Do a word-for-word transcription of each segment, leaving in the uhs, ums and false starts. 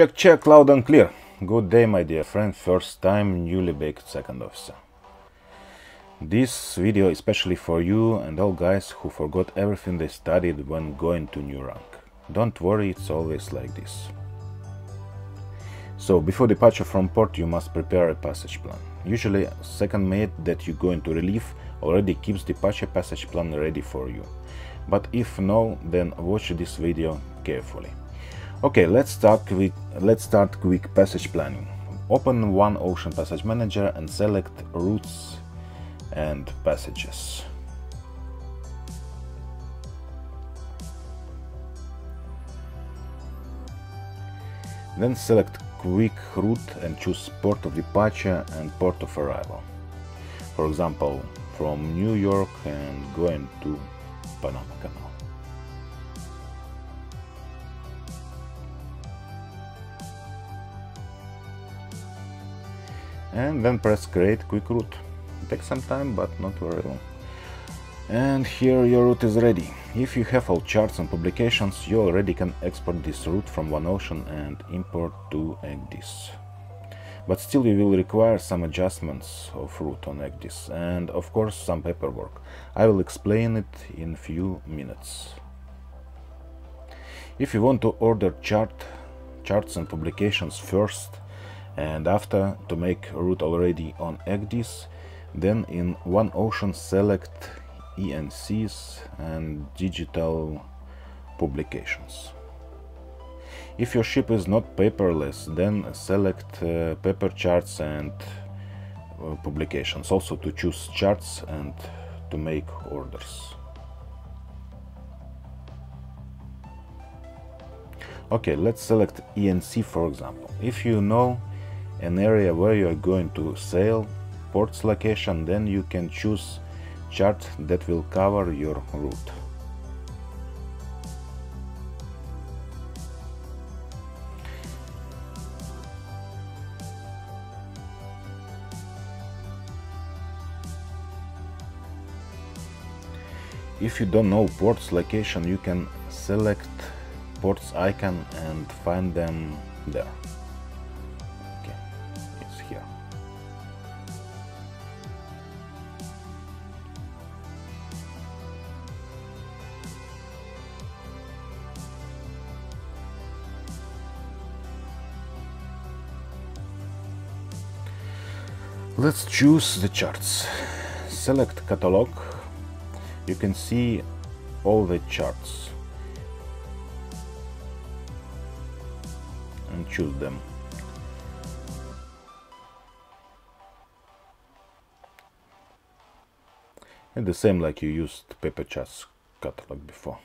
Check, check, loud and clear. Good day, my dear friend, first time newly baked second officer. This video is especially for you and all guys who forgot everything they studied when going to new rank. Don't worry, it's always like this. So, before departure from port you must prepare a passage plan. Usually second mate that you go into relief already keeps departure passage plan ready for you. But if no, then watch this video carefully. Okay, let's start quick, let's start quick passage planning. Open OneOcean Passage Manager and select Routes and Passages. Then select Quick Route and choose Port of Departure and Port of Arrival. For example, from New York and going to Panama Canal. And then press create quick route. It takes some time, but not very long. And here your route is ready. If you have all charts and publications, you already can export this route from OneOcean and import to ECDIS. But still you will require some adjustments of route on ECDIS and of course some paperwork. I will explain it in few minutes. If you want to order chart, charts and publications first, and after to make route already on ECDIS, then in OneOcean select E N Cs and digital publications. If your ship is not paperless, then select uh, paper charts and uh, publications, also to choose charts and to make orders. Okay, let's select E N C for example. If you know an area where you are going to sail, ports location, then you can choose chart that will cover your route. If you don't know ports location, you can select ports icon and find them there. Let's choose the charts. Select catalog. You can see all the charts and choose them. And the same like you used paper charts catalog before.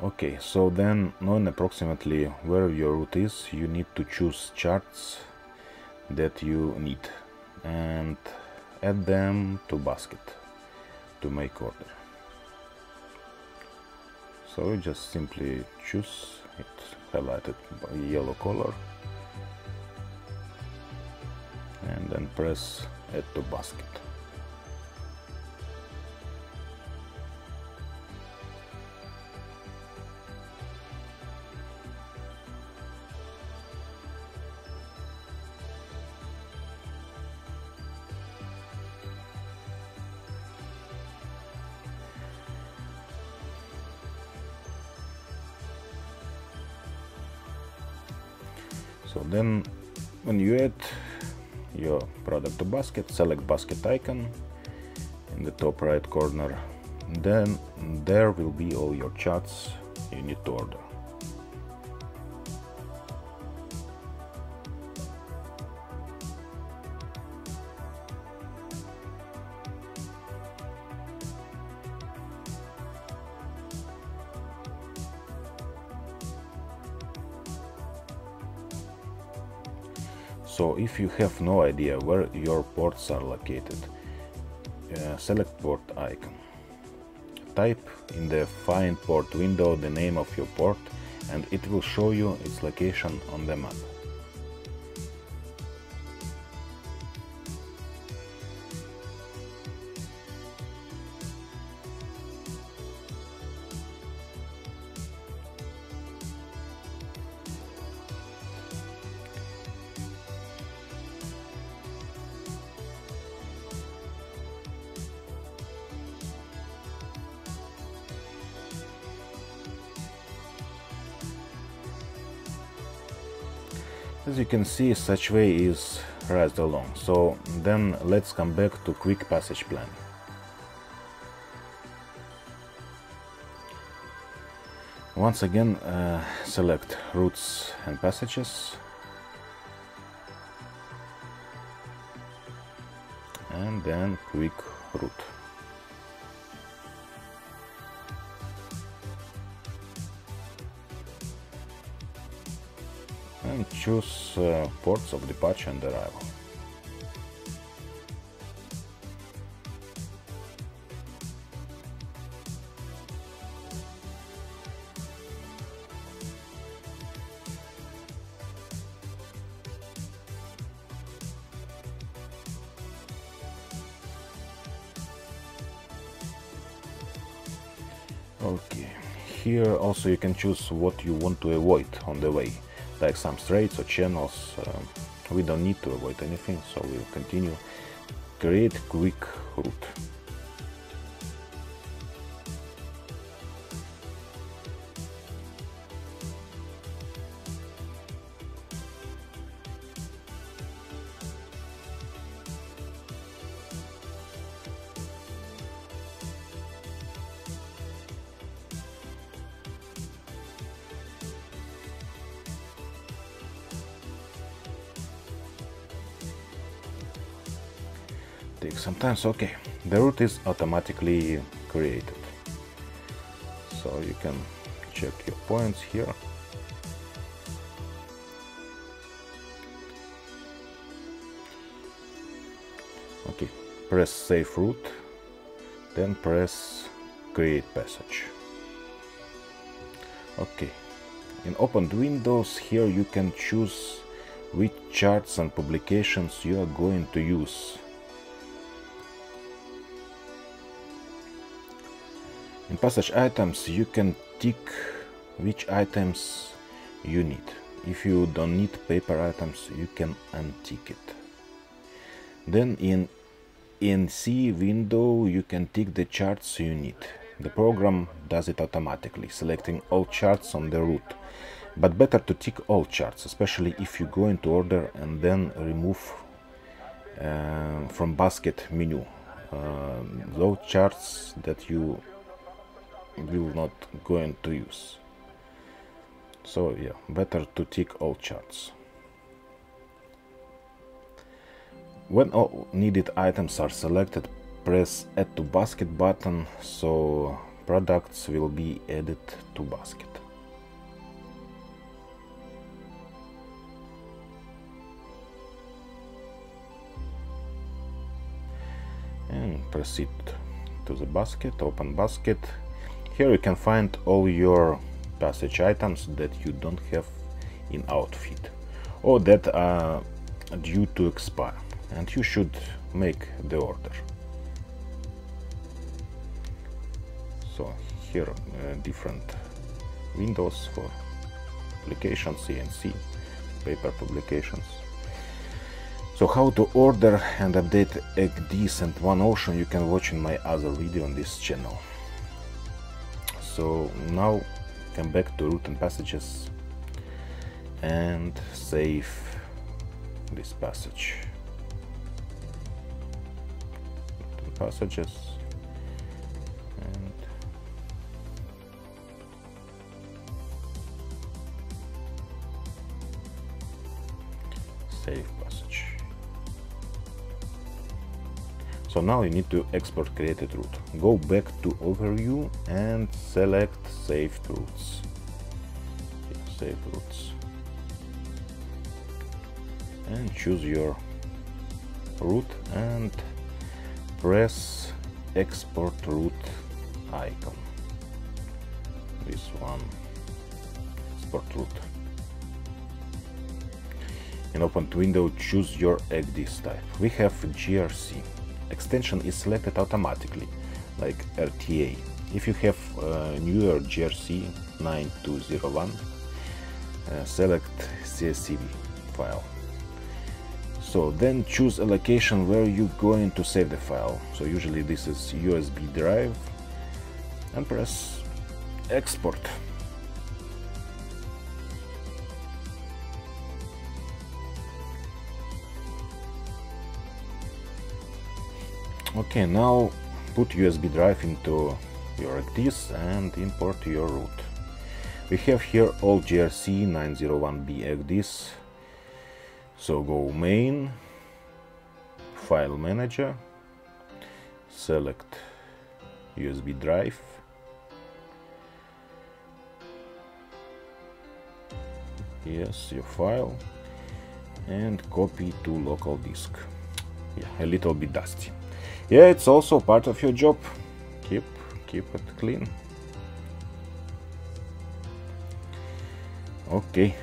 Okay, so then knowing approximately where your route is, you need to choose charts that you need and add them to basket to make order. So you just simply choose it, highlighted by yellow color, and then press add to basket. So then, when you add your product to basket, select basket icon in the top right corner. Then there will be all your charts you need to order. So if you have no idea where your ports are located, uh, select port icon. Type in the find port window the name of your port and it will show you its location on the map. As you can see, such way is raised along, so then let's come back to quick passage plan. Once again, uh, select routes and passages and then quick route. And choose uh, ports of departure and arrival. Okay, here also you can choose what you want to avoid on the way, like some straits or channels. Uh, we don't need to avoid anything, so we'll continue. Create quick route. Take sometimes. Okay, the route is automatically created, so you can check your points here. Okay, press save route, then press create passage. Okay, in opened windows here you can choose which charts and publications you are going to use. In passage items you can tick which items you need. If you don't need paper items, you can untick it. Then in E N C window you can tick the charts you need. The program does it automatically, selecting all charts on the route. But better to tick all charts, especially if you go into order and then remove uh, from basket menu uh, those charts that you will not going to use. So yeah, better to tick all charts. When all needed items are selected, press add to basket button, so products will be added to basket. And proceed to the basket, open basket. Here you can find all your passage items that you don't have in outfit or that are due to expire, and you should make the order. So here uh, different windows for publications, E N C, paper publications. So how to order and update E C D I S and OneOcean you can watch in my other video on this channel. So now come back to route and passages and save this passage. Route and passages. And save passage. So now you need to export created route. Go back to overview and select saved routes. Save routes. And choose your route and press export route icon. This one, export route. In opened window, choose your E C D I S type. We have J R C. Extension is selected automatically, like R T A. If you have uh, newer J R C nine two zero one, uh, select C S C V file. So then choose a location where you're going to save the file. So usually this is U S B drive, and press export. Okay, now put U S B drive into your ECDIS and import your root. We have here all J R C nine oh one B ECDIS. So go main, file manager, select U S B drive, yes, your file, and copy to local disk. Yeah, a little bit dusty. Yeah, it's also part of your job. Keep, keep it clean. Okay.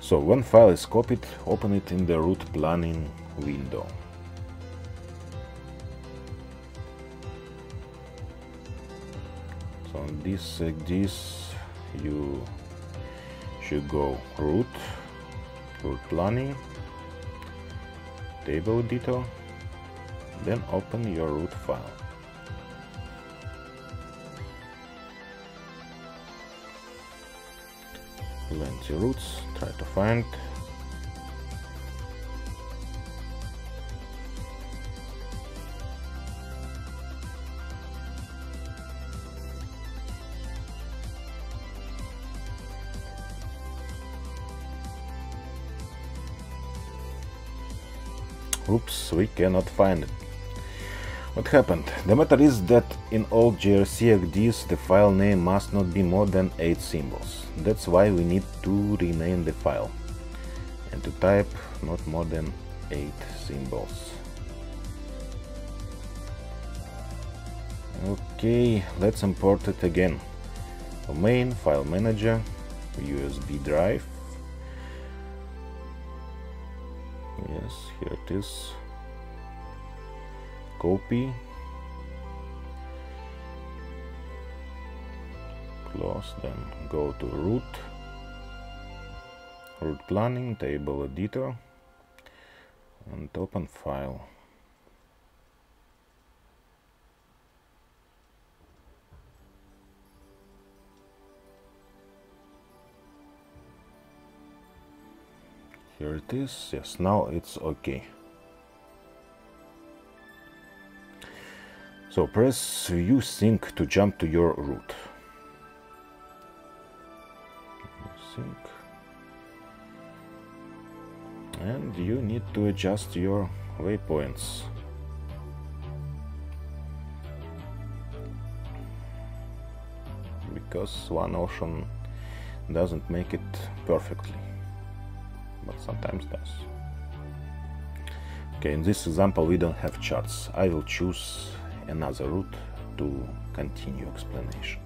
So when file is copied, open it in the root planning window. So on this ECDIS, you should go root, root planning, table editor, then open your root file. Plenty roots, try to find. Oops, we cannot find it. What happened? The matter is that in all J R C ECDIS the file name must not be more than eight symbols. That's why we need to rename the file and to type not more than eight symbols. Okay, let's import it again. Main, file manager, U S B drive. Yes, here it is. Copy, close, then go to root, root planning, table editor, and open file. Here it is. Yes, now it's okay. So press view sync to jump to your root. Sync. And you need to adjust your waypoints. Because OneOcean doesn't make it perfectly, but sometimes does. Okay, in this example we don't have charts. I will choose another route to continue explanation.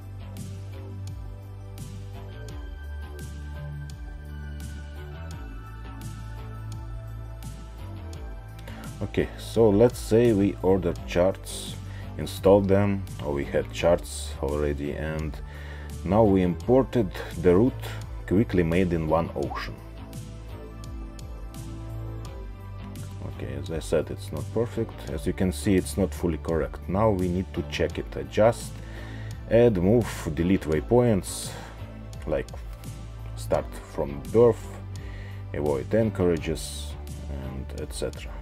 Okay, so let's say we ordered charts, installed them, or we had charts already, and now we imported the route quickly made in OneOcean. Okay, as I said, it's not perfect. As you can see, it's not fully correct. Now we need to check it, adjust, add, move, delete waypoints, like start from birth, avoid anchorages, and et cetera.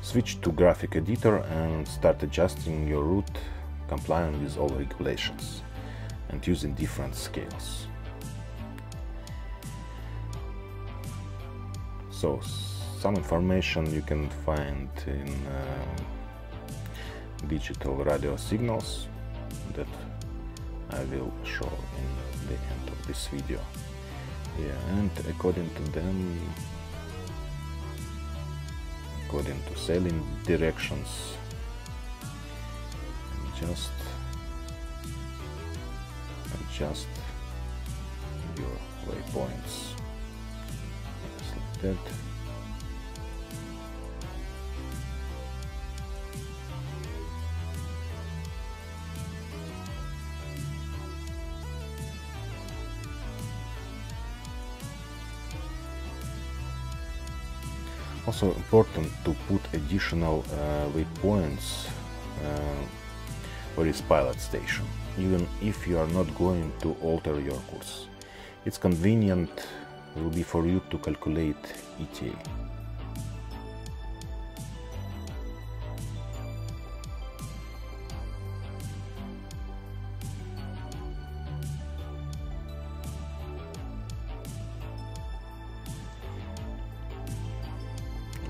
Switch to graphic editor and start adjusting your route, complying with all regulations and using different scales. So some information you can find in uh, digital radio signals that I will show in the end of this video. Yeah, and according to them, according to sailing directions, just adjust your waypoints. Just like that. Also important to put additional uh, waypoints uh, for this pilot station, even if you are not going to alter your course. it's convenient will be for you to calculate E T A.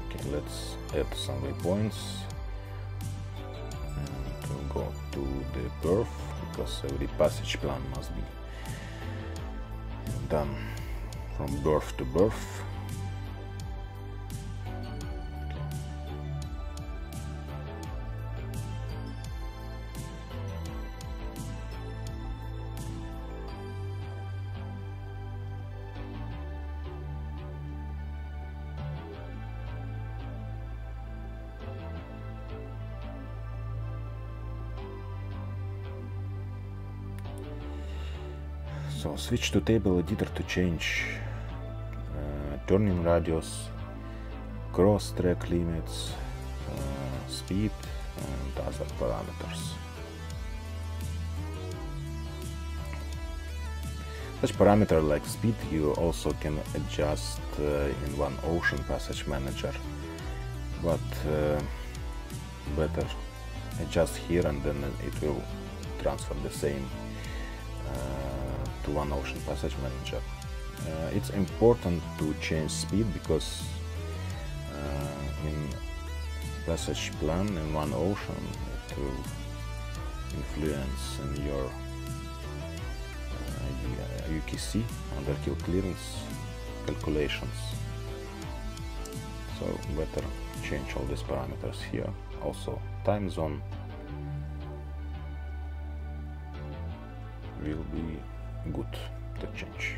Okay, let's add some waypoints. And we'll go to the berth, because every passage plan must be done from berth to berth. So switch to table editor to change uh, turning radius, cross track limits, uh, speed and other parameters. Such parameter like speed you also can adjust uh, in OneOcean Passage Manager, but uh, better adjust here and then it will transfer the same uh, OneOcean Passage Manager. Uh, it's important to change speed because uh, in passage plan in OneOcean it will influence in your uh, U K C underkill clearance calculations. So better change all these parameters here. Also time zone will be good to change.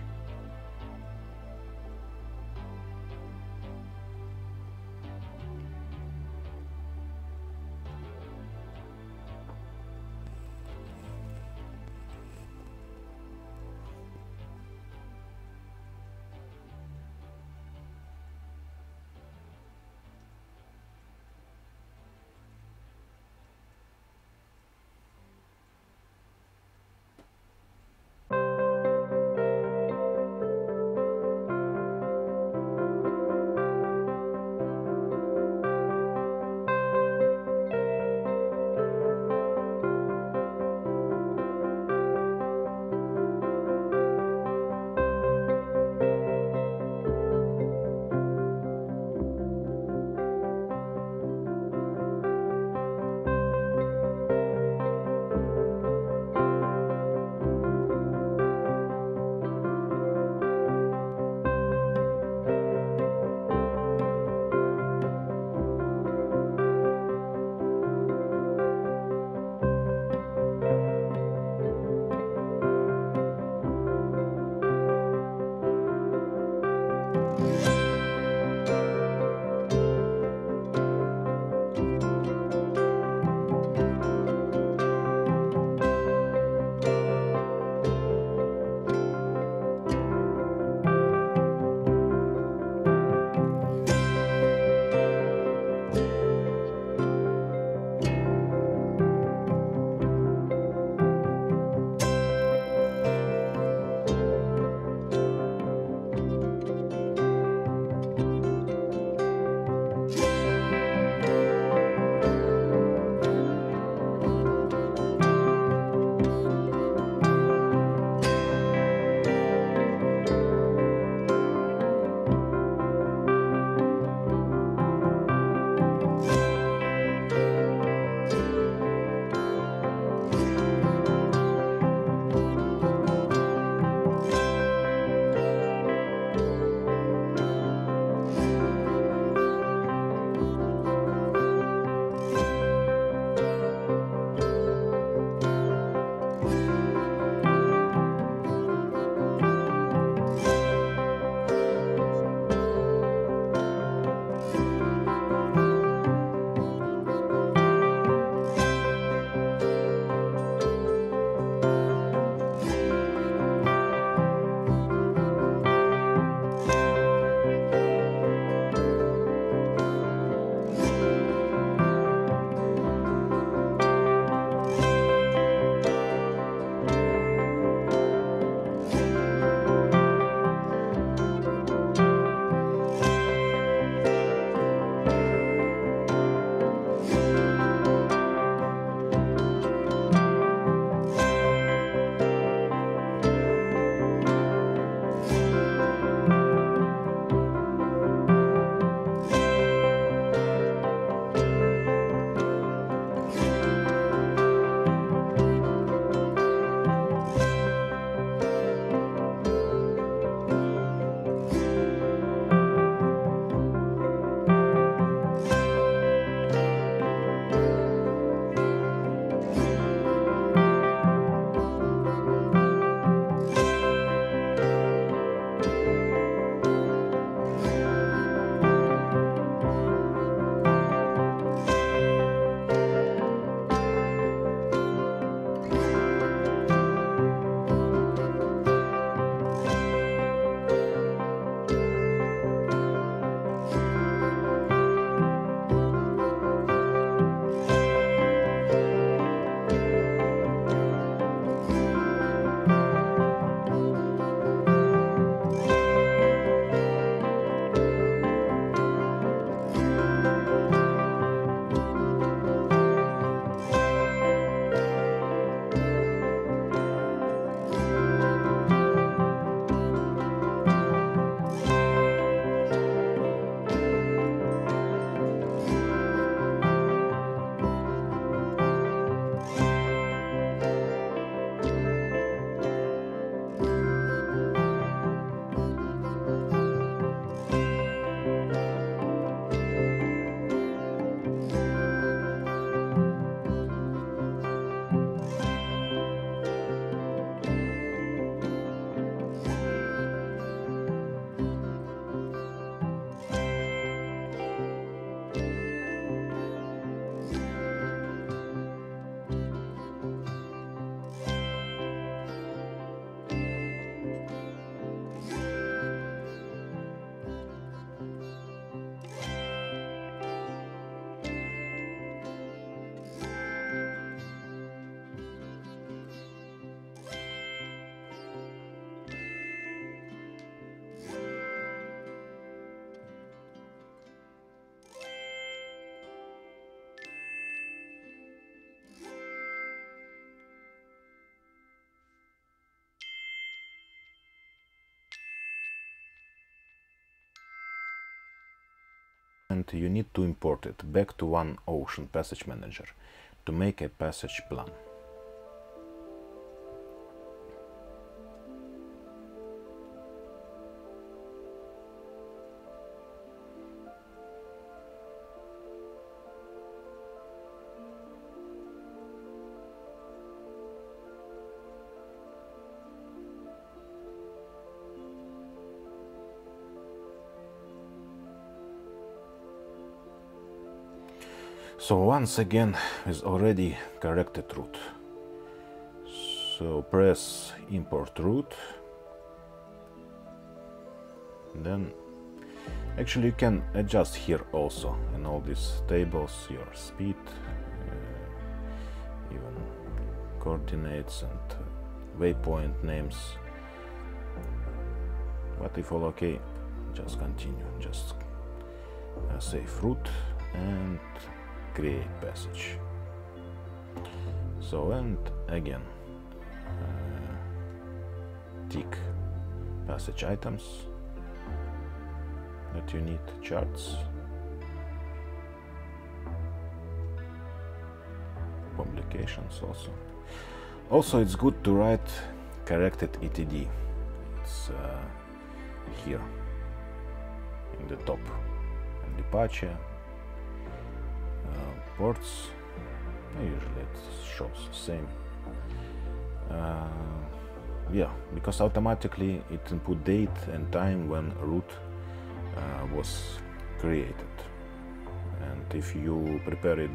and you need to import it back to OneOcean Passage Manager to make a passage plan. So once again is already corrected route. So press import route. Then actually you can adjust here also in all these tables your speed, uh, even coordinates and waypoint names. But if all okay, just continue, just uh, save route and create passage. So and again uh, tick passage items that you need, charts, publications. Also also it's good to write corrected E T D. It's uh, here in the top, and departure ports, usually it shows the same. Uh, yeah, because automatically it input date and time when route uh, was created, and if you prepare it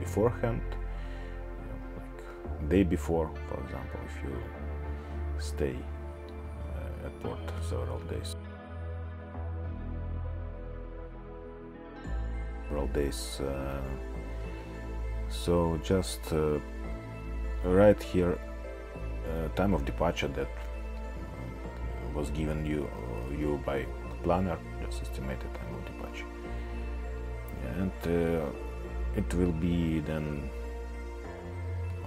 beforehand, like day before, for example, if you stay uh, at port several days, several days. Uh, So just uh, write here uh, time of departure that uh, was given you uh, you by the planner, just estimated time of departure, and uh, it will be then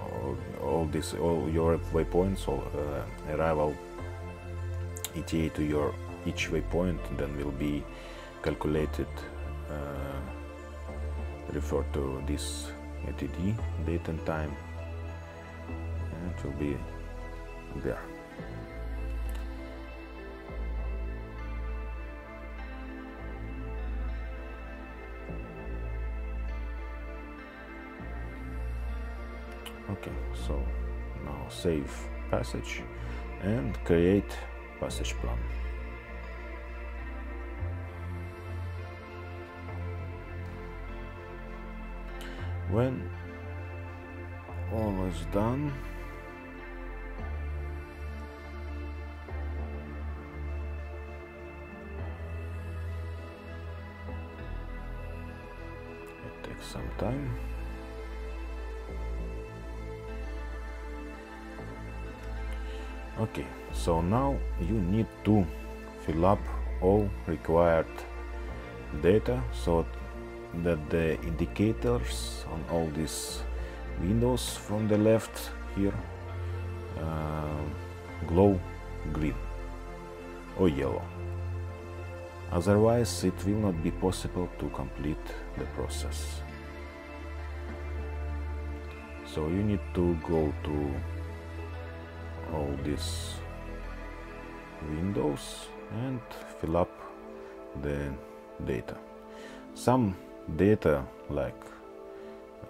all, all this all your waypoints, all uh, arrival E T A to your each waypoint, then will be calculated, uh, refer to this E T D, date and time, and it will be there. Okay, so now save passage and create passage plan. When all is done, it takes some time. Okay, so now you need to fill up all required data so that the indicators on all these windows from the left here uh, glow green or yellow. Otherwise it will not be possible to complete the process. So you need to go to all these windows and fill up the data. Some data like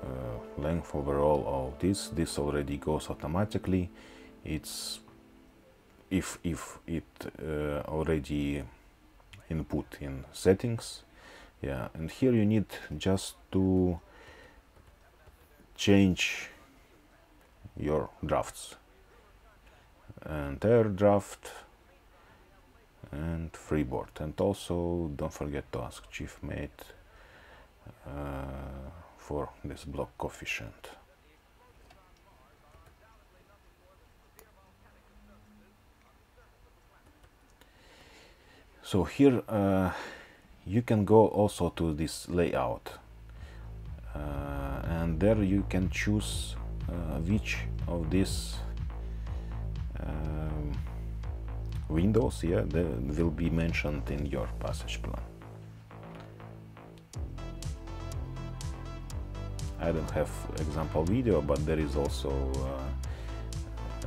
uh, length overall, all this this already goes automatically. It's if if it uh, already input in settings. Yeah, and here you need just to change your drafts, and air draft and freeboard, and also don't forget to ask chief mate Uh, for this block coefficient. So here uh, you can go also to this layout, uh, and there you can choose uh, which of these um, windows, yeah, that will be mentioned in your passage plan. I don't have example video, but there is also uh,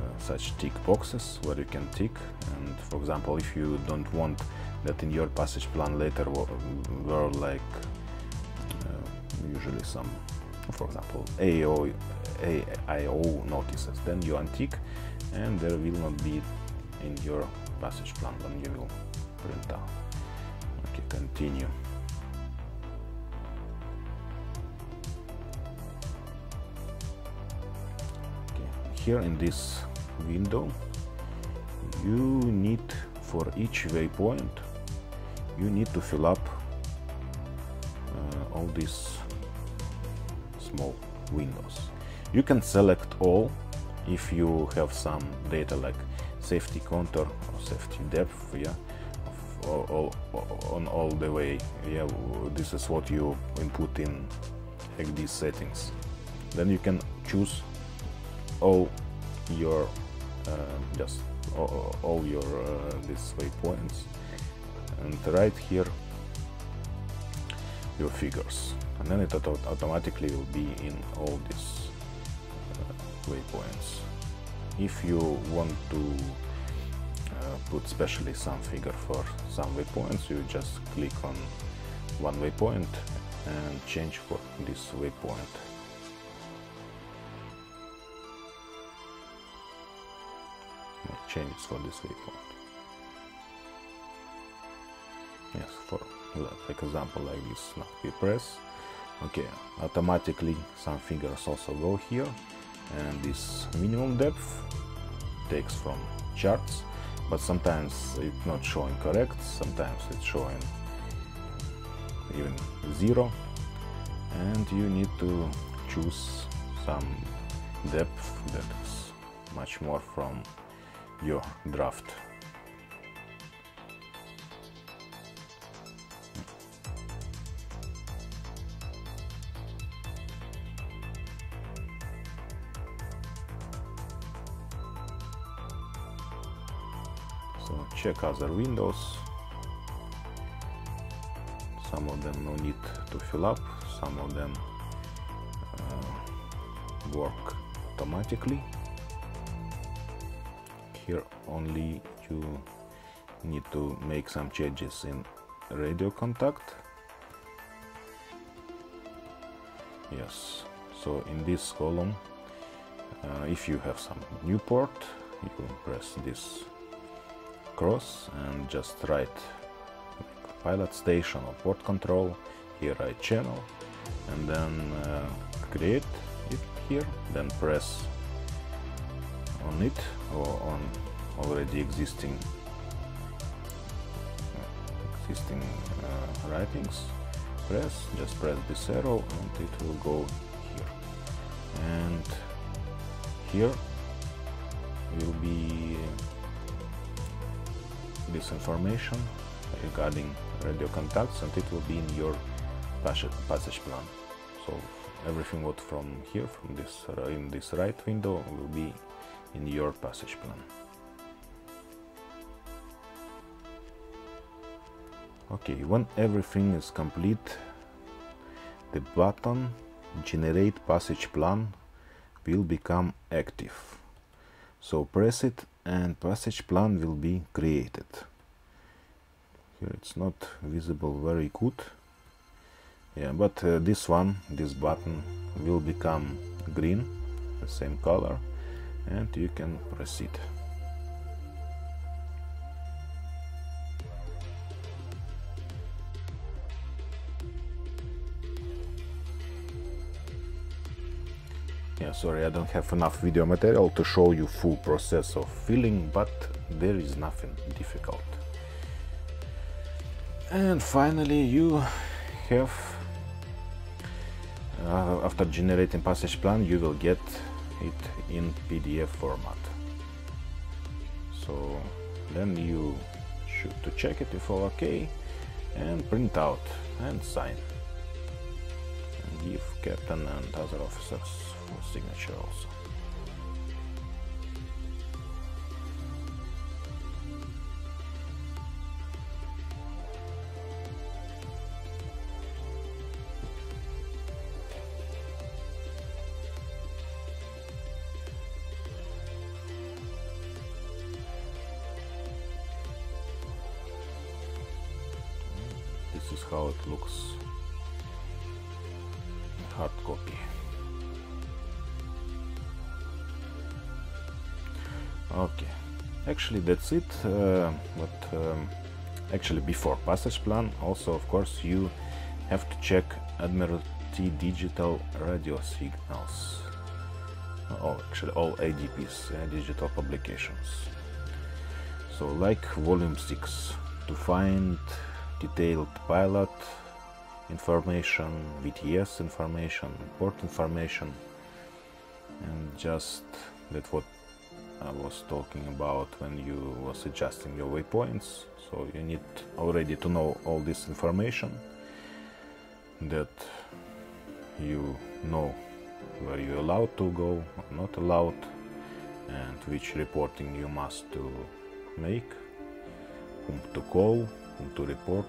uh, such tick boxes where you can tick, and for example, if you don't want that in your passage plan later were like uh, usually some, for example, A I O, A I O notices, then you untick and there will not be in your passage plan when you will print out. Okay, continue. Okay, here in this window you need, for each waypoint you need to fill up uh, all these small windows. You can select all if you have some data like safety contour or safety depth, yeah, or, or, or on all the way. Yeah, this is what you input in E C D I S settings. Then you can choose all your uh, just all, all your uh, these waypoints, and right here your figures, and then it auto automatically will be in all these uh, waypoints. If you want to uh, put specially some figure for some waypoints, you just click on one waypoint and change for this waypoint. Change for this waypoint. Yes, for like example like this. Now we press. Okay, automatically some figures also go here. And this minimum depth takes from charts, but sometimes it's not showing correct, sometimes it's showing even zero, and you need to choose some depth that is much more from your draft. So check other windows, some of them no need to fill up, some of them uh, work automatically. Here only you need to make some changes in radio contact. Yes, so in this column, uh, if you have some new port, you can press this cross and just write like pilot station or port control, here write channel, and then uh, create it here, then press on it or on already existing existing uh, writings. Press, just press this arrow and it will go here, and here will be this information regarding radio contacts, and it will be in your passage plan. So everything what from here, from this uh, in this right window, will be in your passage plan. Okay, when everything is complete, the button generate passage plan will become active. So press it and passage plan will be created. Here it's not visible very good. Yeah, but uh, this one, this button will become green, the same color, and you can proceed. Yeah, sorry, I don't have enough video material to show you full process of filling, but there is nothing difficult. And finally you have, uh, after generating passage plan, you will get it in P D F format. So then you should to check it if all okay, and print out and sign and give captain and other officers for signature also. is how it looks hard copy. Okay, actually that's it, uh, but um, actually before passage plan also of course you have to check Admiralty digital radio signals, all actually all A D Ps, uh, digital publications, so like volume six, to find detailed pilot information, V T S information, port information, and just that's what I was talking about when you was adjusting your waypoints. So you need already to know all this information, that you know where you're allowed to go or not allowed, and which reporting you must to make, whom to call, whom to report.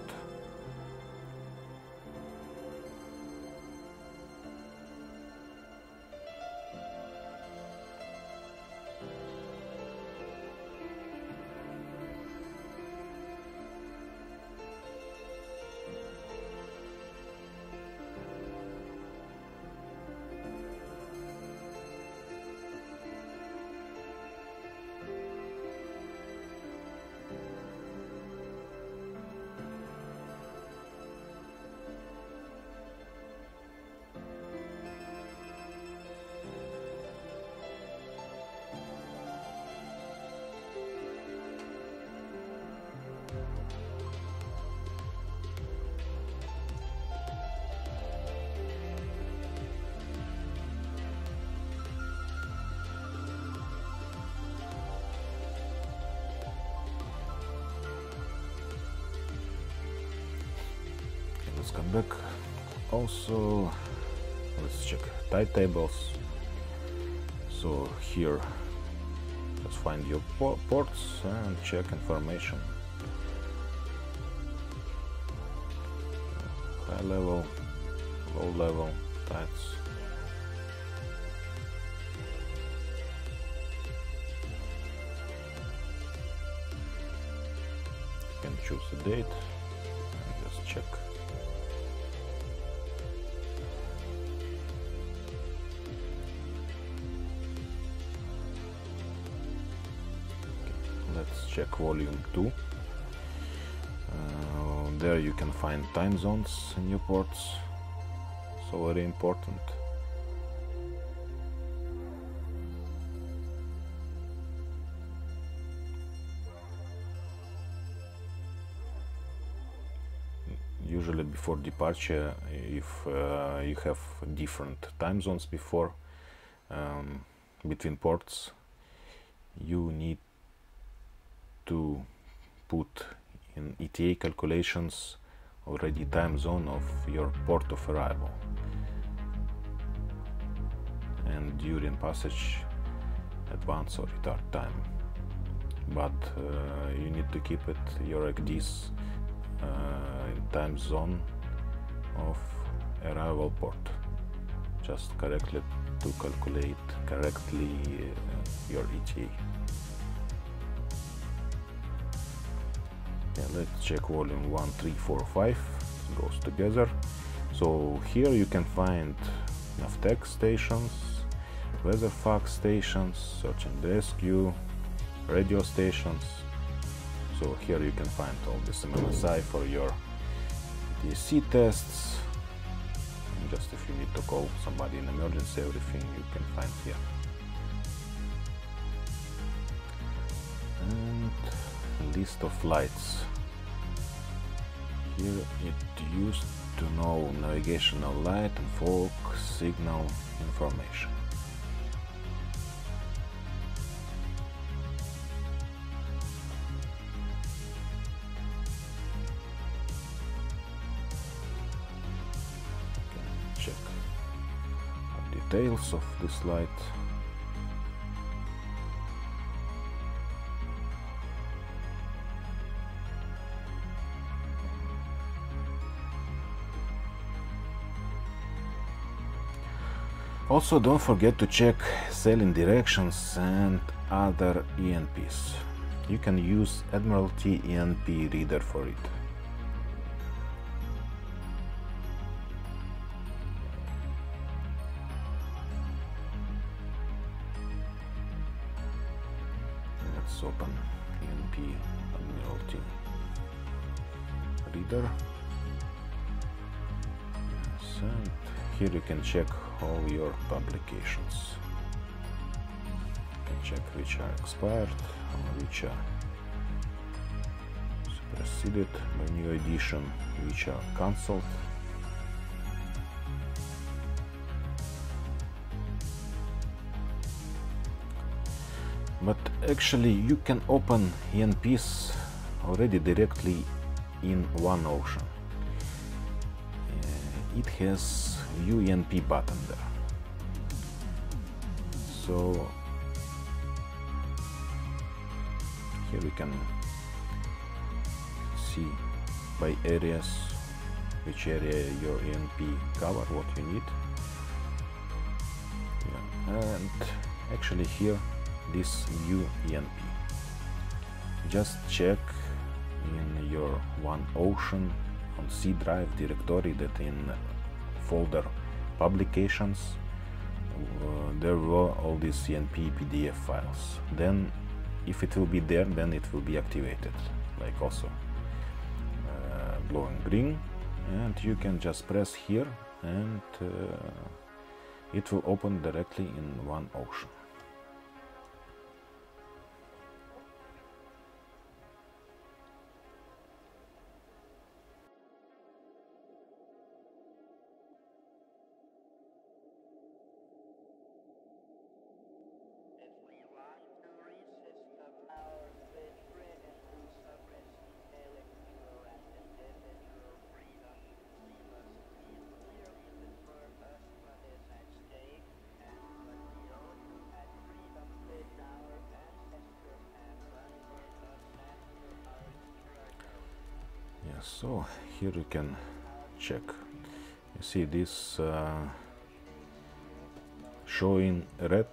Let's come back. Also, let's check tide tables. So here, let's find your ports and check information. High level, low level, tides. You can choose a date and just check. Check volume two. Uh, there you can find time zones in your ports, so very important. Usually before departure, if uh, you have different time zones before um, between ports, you need to put in E T A calculations already time zone of your port of arrival, and during passage advance or retard time, but uh, you need to keep it your E C D I S uh, time zone of arrival port, just correctly to calculate correctly uh, your E T A. Let's check volume one, three, four, five, it goes together. So here you can find NAVTEX stations, weather fax stations, search and rescue, radio stations. So here you can find all this M M S I for your D C tests. And just if you need to call somebody in emergency, everything you can find here. And list of lights. Here it used to know navigational light and fog signal information. Okay, check details of this light. Also, don't forget to check sailing directions and other E N Ps. You can use Admiralty E N P reader for it. Let's open E N P Admiralty Reader. Yes, and here you can check all your publications. You can check which are expired or which are superseded by new edition, which are cancelled. But actually you can open E N Ps already directly in OneOcean. Uh, it has View E N P button there. So here we can see by areas which area your E N P cover, what you need. Yeah. And actually here this View E N P. Just check in your OneOcean on C drive directory that in folder publications uh, there were all these E N P P D F files. Then if it will be there, then it will be activated, like also uh, glowing green, and you can just press here and uh, it will open directly in OneOcean. So here you can check. You see this uh, showing red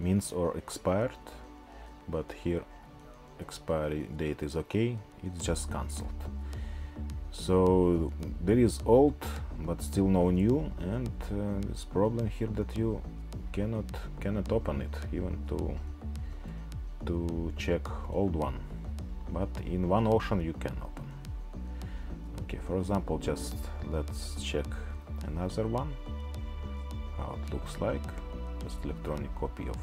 means or expired, but here expiry date is okay, it's just cancelled. So there is old but still no new, and uh, this problem here that you cannot cannot open it even to to check old one, but in OneOcean you can open. Okay, for example, just let's check another one, how it looks like. Just electronic copy of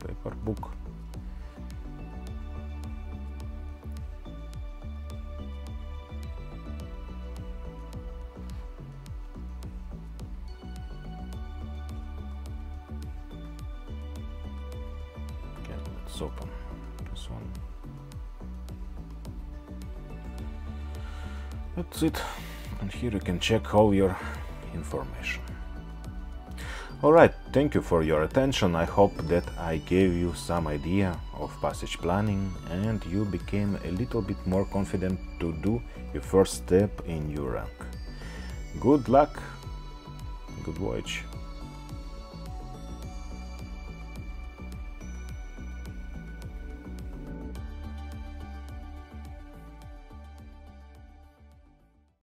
paper book. Okay, let's open this one. That's it, and here you can check all your information. Alright, thank you for your attention. I hope that I gave you some idea of passage planning and you became a little bit more confident to do your first step in your rank. Good luck, good voyage.